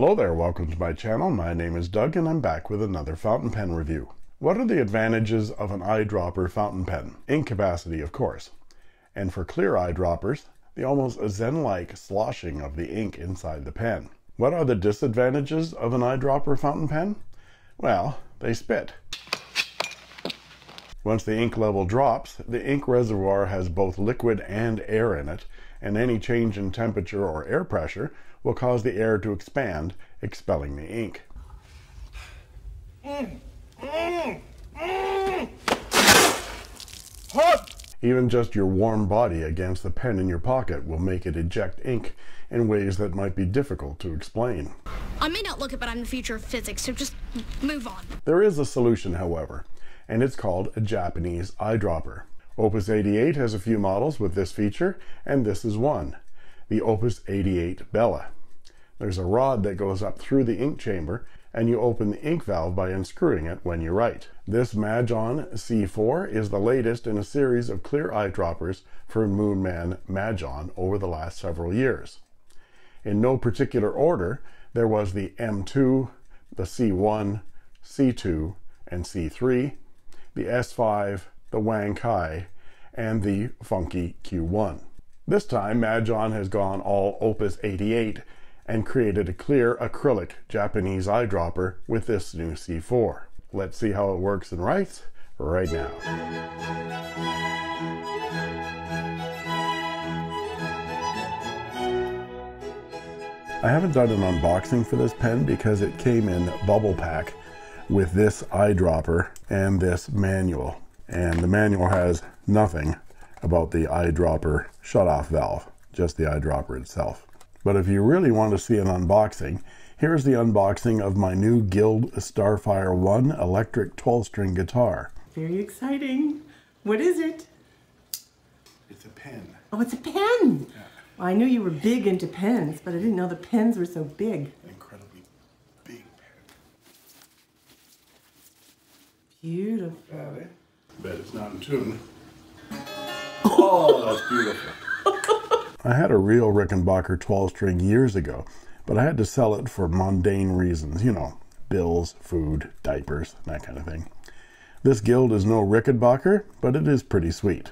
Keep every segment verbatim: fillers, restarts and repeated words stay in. Hello there, welcome to my channel. My name is Doug and I'm back with another fountain pen review. What are the advantages of an eyedropper fountain pen? Ink capacity, of course. And for clear eyedroppers, the almost zen-like sloshing of the ink inside the pen. What are the disadvantages of an eyedropper fountain pen? Well, they spit. Once the ink level drops, the ink reservoir has both liquid and air in it, and any change in temperature or air pressure will cause the air to expand, expelling the ink. Even just your warm body against the pen in your pocket will make it eject ink in ways that might be difficult to explain. I may not look it, but I'm the future of physics, so just move on. There is a solution, however, and it's called a Japanese eyedropper. Opus eighty-eight has a few models with this feature, and this is one, the Opus eighty-eight Bella. There's a rod that goes up through the ink chamber, and you open the ink valve by unscrewing it when you write. This MaJohn C four is the latest in a series of clear eyedroppers for Moonman MaJohn over the last several years. In no particular order, there was the M two, the C one, C two, and C three, the S five, the Wang Kai, and the funky Q one. This time, MaJohn has gone all Opus eighty-eight and created a clear acrylic Japanese eyedropper with this new C four. Let's see how it works and writes right now. I haven't done an unboxing for this pen because it came in bubble pack with this eyedropper and this manual. And the manual has nothing about the eyedropper shutoff valve, just the eyedropper itself. But if you really want to see an unboxing, here's the unboxing of my new Guild Starfire one electric twelve string guitar. Very exciting. What is it? It's a pen. Oh, it's a pen! Yeah. Well, I knew you were big into pens, but I didn't know the pens were so big. Incredibly big pen. Beautiful. Got it. Bet it's not in tune. Oh, that's beautiful. I had a real Rickenbacker twelve string years ago, but I had to sell it for mundane reasons. You know, bills, food, diapers, that kind of thing. This Guild is no Rickenbacker, but it is pretty sweet.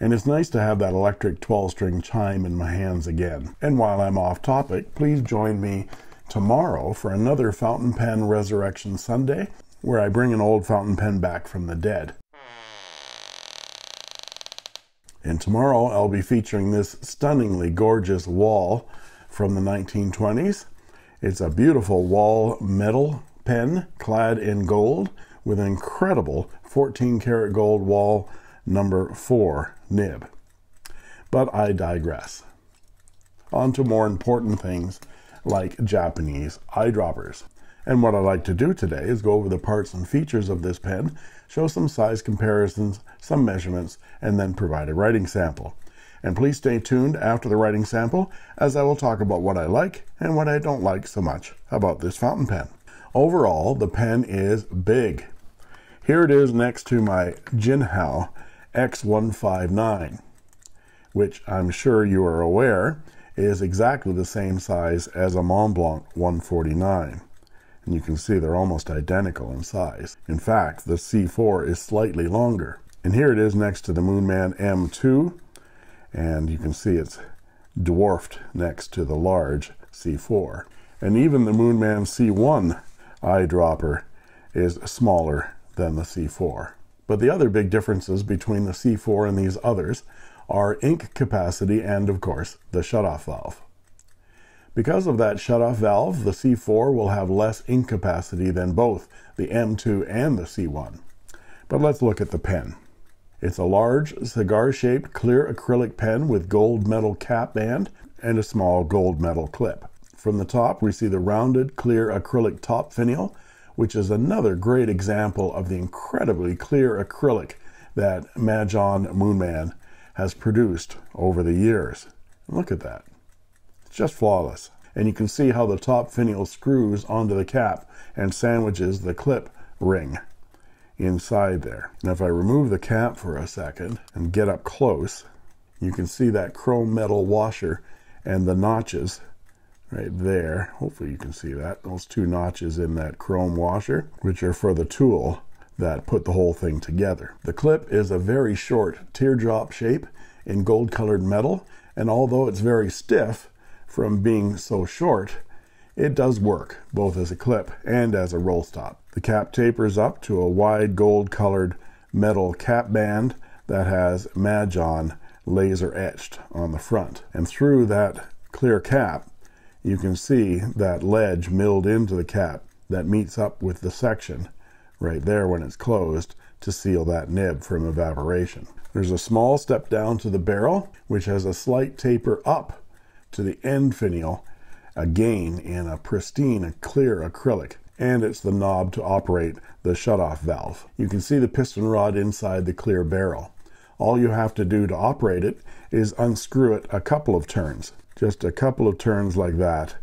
And it's nice to have that electric twelve string chime in my hands again. And while I'm off topic, please join me tomorrow for another Fountain Pen Resurrection Sunday, where I bring an old fountain pen back from the dead. And tomorrow I'll be featuring this stunningly gorgeous wall from the nineteen twenties. It's a beautiful wall metal pen clad in gold with an incredible fourteen karat gold wall number four nib. But I digress. On to more important things like Japanese eyedroppers. And what I'd like to do today is go over the parts and features of this pen, show some size comparisons, some measurements, and then provide a writing sample. And please stay tuned after the writing sample, as I will talk about what I like and what I don't like so much about this fountain pen. Overall, the pen is big. Here it is next to my Jinhao X one fifty-nine, which I'm sure you are aware is exactly the same size as a Montblanc one forty-nine. And you can see they're almost identical in size. In fact, the C four is slightly longer. And here it is next to the Moonman M two, and you can see it's dwarfed next to the large C four. And even the Moonman C one eyedropper is smaller than the C four. But the other big differences between the C four and these others are ink capacity and, of course, the shutoff valve. Because of that shutoff valve, the C four will have less ink capacity than both the M two and the C one. But let's look at the pen. It's a large, cigar-shaped clear acrylic pen with gold metal cap band and a small gold metal clip. From the top, we see the rounded clear acrylic top finial, which is another great example of the incredibly clear acrylic that MaJohn Moonman has produced over the years. Look at that. Just flawless. And you can see how the top finial screws onto the cap and sandwiches the clip ring inside there. Now if I remove the cap for a second and get up close, you can see that chrome metal washer and the notches right there. Hopefully you can see that. Those two notches in that chrome washer, which are for the tool that put the whole thing together. The clip is a very short teardrop shape in gold colored metal, and although it's very stiff from being so short, it does work both as a clip and as a roll stop. The cap tapers up to a wide gold colored metal cap band that has MaJohn laser etched on the front, and through that clear cap you can see that ledge milled into the cap that meets up with the section right there when it's closed to seal that nib from evaporation. There's a small step down to the barrel, which has a slight taper up to the end finial, again in a pristine clear acrylic, and it's the knob to operate the shutoff valve. You can see the piston rod inside the clear barrel. All you have to do to operate it is unscrew it a couple of turns, just a couple of turns like that,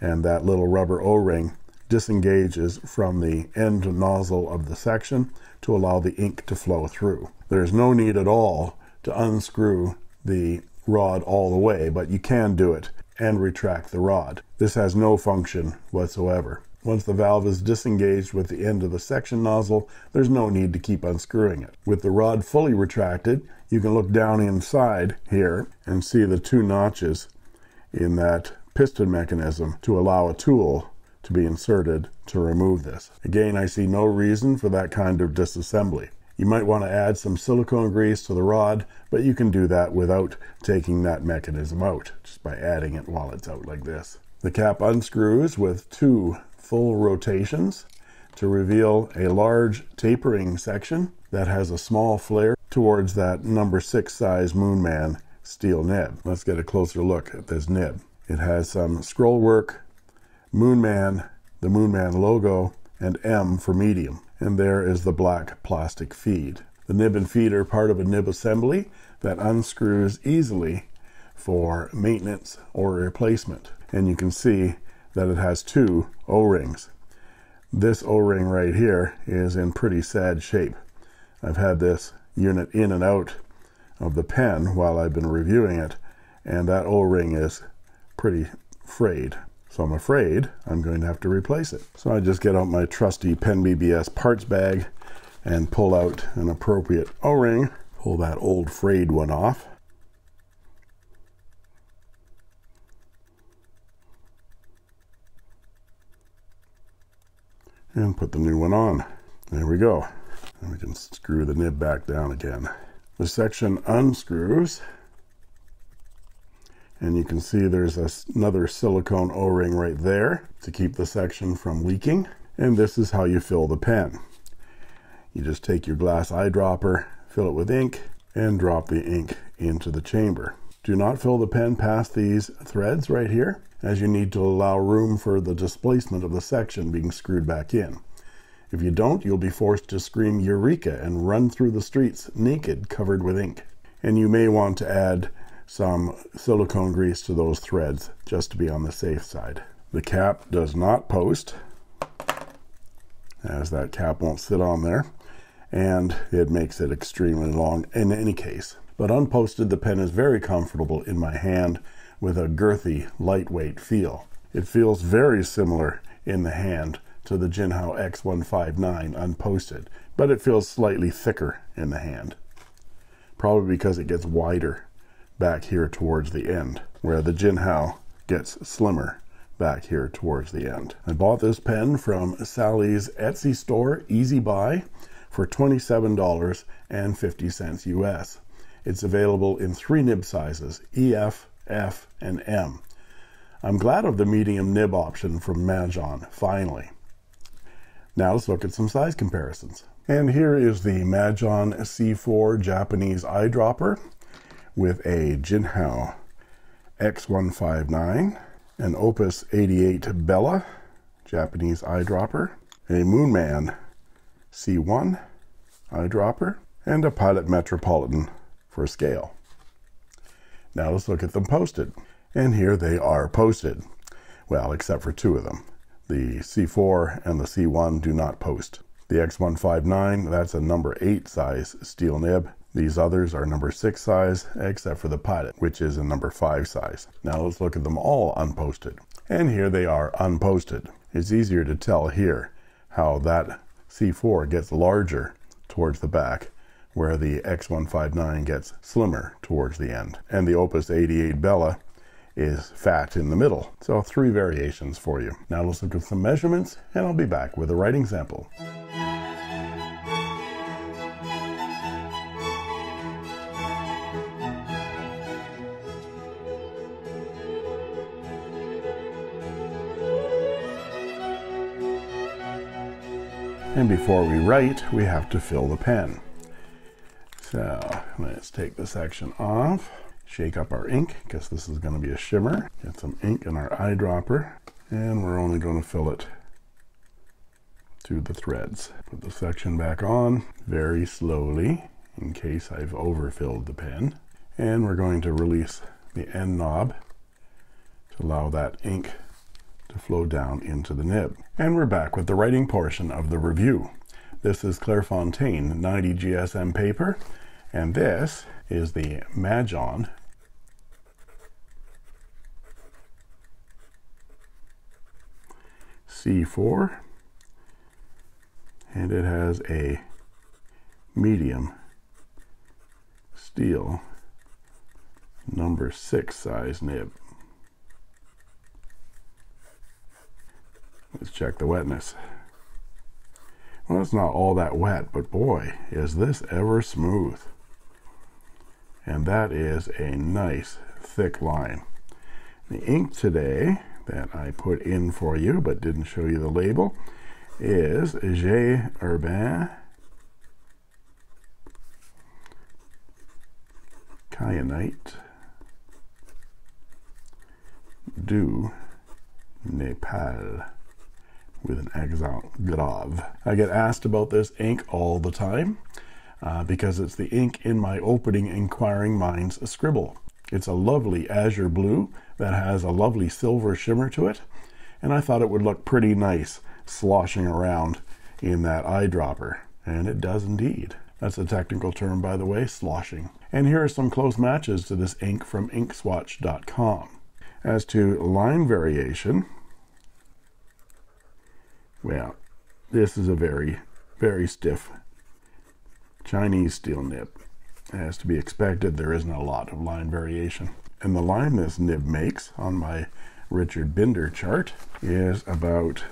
and that little rubber O-ring disengages from the end nozzle of the section to allow the ink to flow through. There's no need at all to unscrew the rod all the way, but you can do it and retract the rod. This has no function whatsoever. Once the valve is disengaged with the end of the section nozzle, there's no need to keep unscrewing it. With the rod fully retracted, you can look down inside here and see the two notches in that piston mechanism to allow a tool to be inserted to remove this. Again, I see no reason for that kind of disassembly. You might want to add some silicone grease to the rod, but you can do that without taking that mechanism out, just by adding it while it's out like this. The cap unscrews with two full rotations to reveal a large tapering section that has a small flare towards that number six size Moonman steel nib. Let's get a closer look at this nib. It has some scroll work, Moonman, the Moonman logo, and M for medium, and there is the black plastic feed. The nib and feed are part of a nib assembly that unscrews easily for maintenance or replacement, and you can see that it has two O-rings. This O-ring right here is in pretty sad shape. I've had this unit in and out of the pen while I've been reviewing it, and that O-ring is pretty frayed. So I'm afraid I'm going to have to replace it. So I just get out my trusty Pen B B S parts bag and pull out an appropriate O-ring, pull that old frayed one off. And put the new one on. There we go. And we can screw the nib back down again. The section unscrews, and you can see there's a, another silicone O-ring right there to keep the section from leaking. And this is how you fill the pen. You just take your glass eyedropper, fill it with ink, and drop the ink into the chamber. Do not fill the pen past these threads right here, as you need to allow room for the displacement of the section being screwed back in. If you don't, you'll be forced to scream Eureka and run through the streets naked, covered with ink. And you may want to add some silicone grease to those threads just to be on the safe side. The cap does not post, as that cap won't sit on there, and it makes it extremely long in any case. But unposted, the pen is very comfortable in my hand with a girthy, lightweight feel. It feels very similar in the hand to the Jinhao X one fifty-nine unposted, but it feels slightly thicker in the hand, probably because it gets wider back here towards the end, where the Jinhao gets slimmer back here towards the end. I bought this pen from Sally's Etsy store, Easy Buy, for twenty-seven dollars and fifty cents U S. It's available in three nib sizes, E F, F, and M. I'm glad of the medium nib option from MaJohn, finally. Now let's look at some size comparisons. And here is the MaJohn C four Japanese eyedropper with a Jinhao X one fifty-nine, an Opus eighty-eight Bella Japanese eyedropper, a Moonman C one eyedropper, and a Pilot Metropolitan for scale. Now let's look at them posted. And here they are posted. Well, except for two of them. The C four and the C one do not post. The X one fifty-nine, that's a number eight size steel nib. These others are number six size, except for the Pilot, which is a number five size. Now let's look at them all unposted. And here they are unposted. It's easier to tell here how that C four gets larger towards the back, where the X one fifty-nine gets slimmer towards the end. And the Opus eighty-eight Bella is fat in the middle. So three variations for you. Now let's look at some measurements, and I'll be back with a writing sample. And before we write, we have to fill the pen. So let's take the section off, shake up our ink, because this is going to be a shimmer. Get some ink in our eyedropper, and we're only going to fill it to the threads. Put the section back on very slowly, in case I've overfilled the pen. And we're going to release the end knob to allow that ink to flow down into the nib. And we're back with the writing portion of the review. This is Clairefontaine ninety G S M paper, and this is the MaJohn C four, and it has a medium steel number six size nib. Let's check the wetness. Well, it's not all that wet, but boy, is this ever smooth. And that is a nice thick line. The ink today that I put in for you, but didn't show you the label, is J. Herbin Kyanite Du Népal, with an accent grave. I get asked about this ink all the time uh, because it's the ink in my opening Inkquiring Minds scribble. It's a lovely azure blue that has a lovely silver shimmer to it, and I thought it would look pretty nice sloshing around in that eyedropper, and it does indeed. That's a technical term, by the way, sloshing. And here are some close matches to this ink from ink swatch dot com. As to line variation, well, this is a very, very stiff Chinese steel nib. As to be expected, there isn't a lot of line variation. And the line this nib makes on my Richard Binder chart is about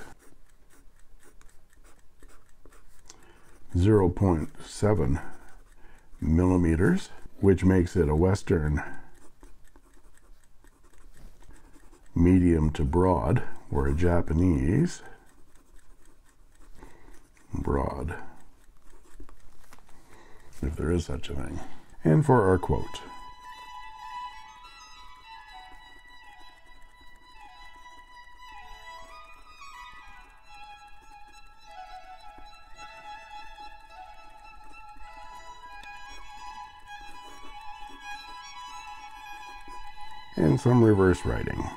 zero point seven millimeters, which makes it a Western medium to broad, or a Japanese broad, if there is such a thing. And for our quote, and some reverse writing.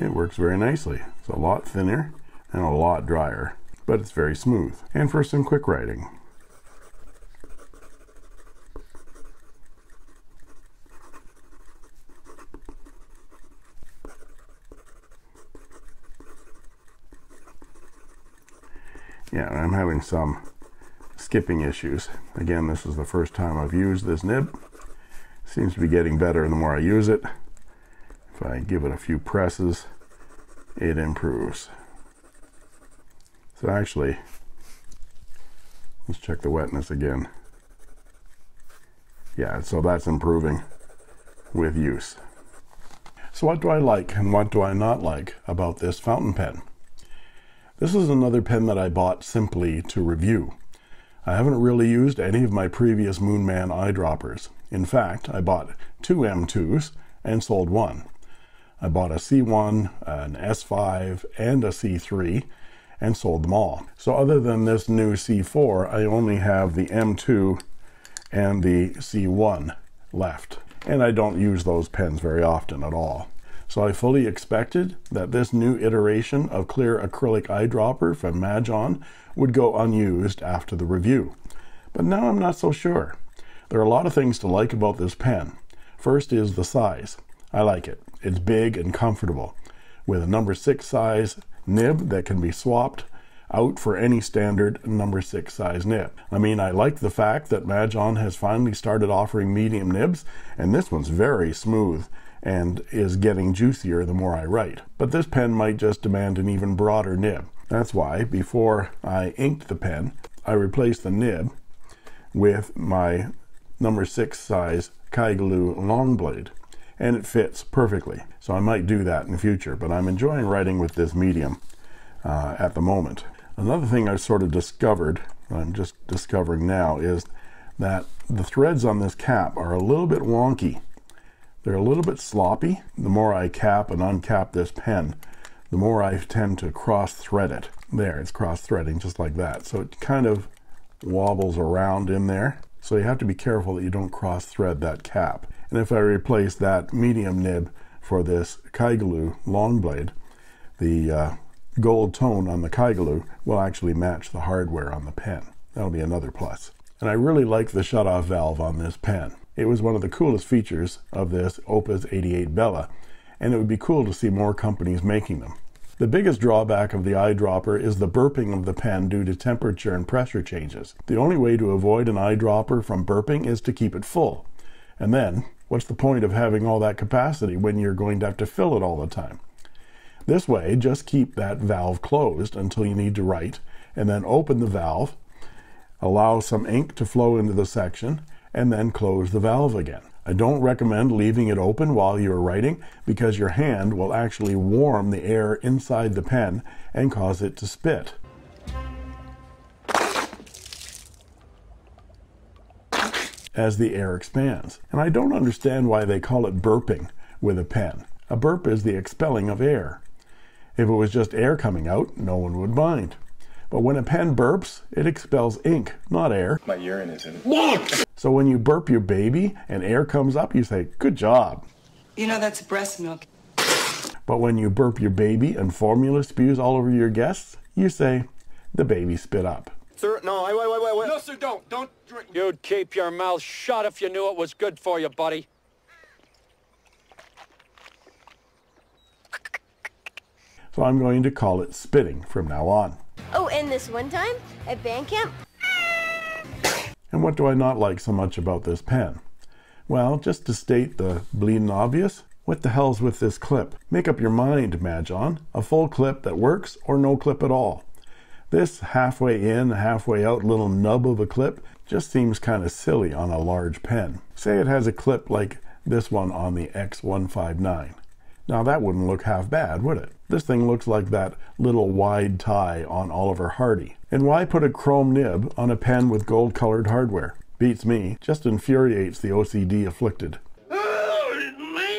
It works very nicely. It's a lot thinner and a lot drier, but it's very smooth. And for some quick writing, yeah, I'm having some skipping issues. Again, this is the first time I've used this nib. Seems to be getting better the more I use it. If I give it a few presses, it improves. So actually, let's check the wetness again. Yeah, so that's improving with use. So what do I like and what do I not like about this fountain pen? This is another pen that I bought simply to review. I haven't really used any of my previous Moonman eyedroppers. In fact, I bought two M twos and sold one. I bought a C one, an S five, and a C three, and sold them all. So other than this new C four, I only have the M two and the C one left, and I don't use those pens very often at all. So I fully expected that this new iteration of clear acrylic eyedropper from MaJohn would go unused after the review. But now I'm not so sure. There are a lot of things to like about this pen. First is the size. I like it. It's big and comfortable, with a number six size nib that can be swapped out for any standard number six size nib. I mean, I like the fact that MaJohn has finally started offering medium nibs, and this one's very smooth and is getting juicier the more I write. But this pen might just demand an even broader nib. That's why, before I inked the pen, I replaced the nib with my number six size Kaigelu long blade, and it fits perfectly. So I might do that in the future, but I'm enjoying writing with this medium uh, at the moment. Another thing I've sort of discovered, I'm just discovering now, is that the threads on this cap are a little bit wonky. They're a little bit sloppy. The more I cap and uncap this pen, the more I tend to cross-thread it. There, it's cross-threading just like that. So it kind of wobbles around in there. So you have to be careful that you don't cross-thread that cap. And if I replace that medium nib for this Kaigelu long blade, the uh, gold tone on the Kaigelu will actually match the hardware on the pen. That'll be another plus. And I really like the shutoff valve on this pen. It was one of the coolest features of this Opus eighty-eight Bella, and it would be cool to see more companies making them. The biggest drawback of the eyedropper is the burping of the pen due to temperature and pressure changes. The only way to avoid an eyedropper from burping is to keep it full. And then, what's the point of having all that capacity when you're going to have to fill it all the time? This way, just keep that valve closed until you need to write, and then open the valve, allow some ink to flow into the section, and then close the valve again. I don't recommend leaving it open while you're writing, because your hand will actually warm the air inside the pen and cause it to spit. As the air expands. And I don't understand why they call it burping with a pen. A burp is the expelling of air. If it was just air coming out, no one would mind. But when a pen burps, it expels ink, not air. My urine is in it. What? So when you burp your baby and air comes up, you say, good job. You know, that's breast milk. But when you burp your baby and formula spews all over your guests, you say, the baby spit up. Sir, no, wait, wait, wait, wait. No, sir, don't. Don't drink. You'd keep your mouth shut if you knew it was good for you, buddy. So I'm going to call it spitting from now on. Oh, and this one time at band camp. And what do I not like so much about this pen? Well, just to state the bleeding obvious, what the hell's with this clip? Make up your mind, MaJohn. A full clip that works or no clip at all. This halfway in, halfway out little nub of a clip just seems kind of silly on a large pen. Say it has a clip like this one on the X one fifty-nine. Now that wouldn't look half bad, would it? This thing looks like that little wide tie on Oliver Hardy. And why put a chrome nib on a pen with gold-colored hardware? Beats me, just infuriates the O C D afflicted. Oh, it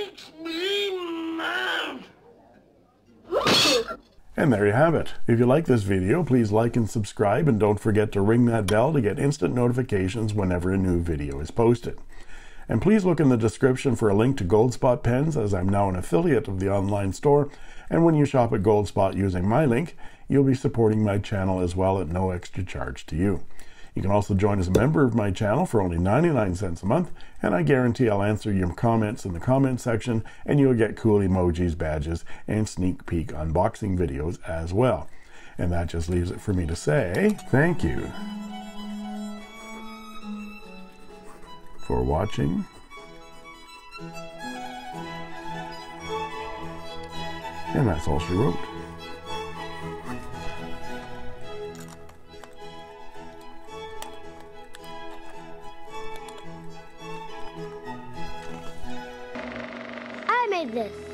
makes me mad! And there you have it. If you like this video, please like and subscribe, and don't forget to ring that bell to get instant notifications whenever a new video is posted. And please look in the description for a link to Goldspot Pens, as I'm now an affiliate of the online store, and when you shop at Goldspot using my link, you'll be supporting my channel as well at no extra charge to you. You can also join as a member of my channel for only ninety-nine cents a month, and I guarantee I'll answer your comments in the comment section, and you'll get cool emojis, badges, and sneak peek unboxing videos as well. And that just leaves it for me to say thank you for watching, and that's all she wrote. This.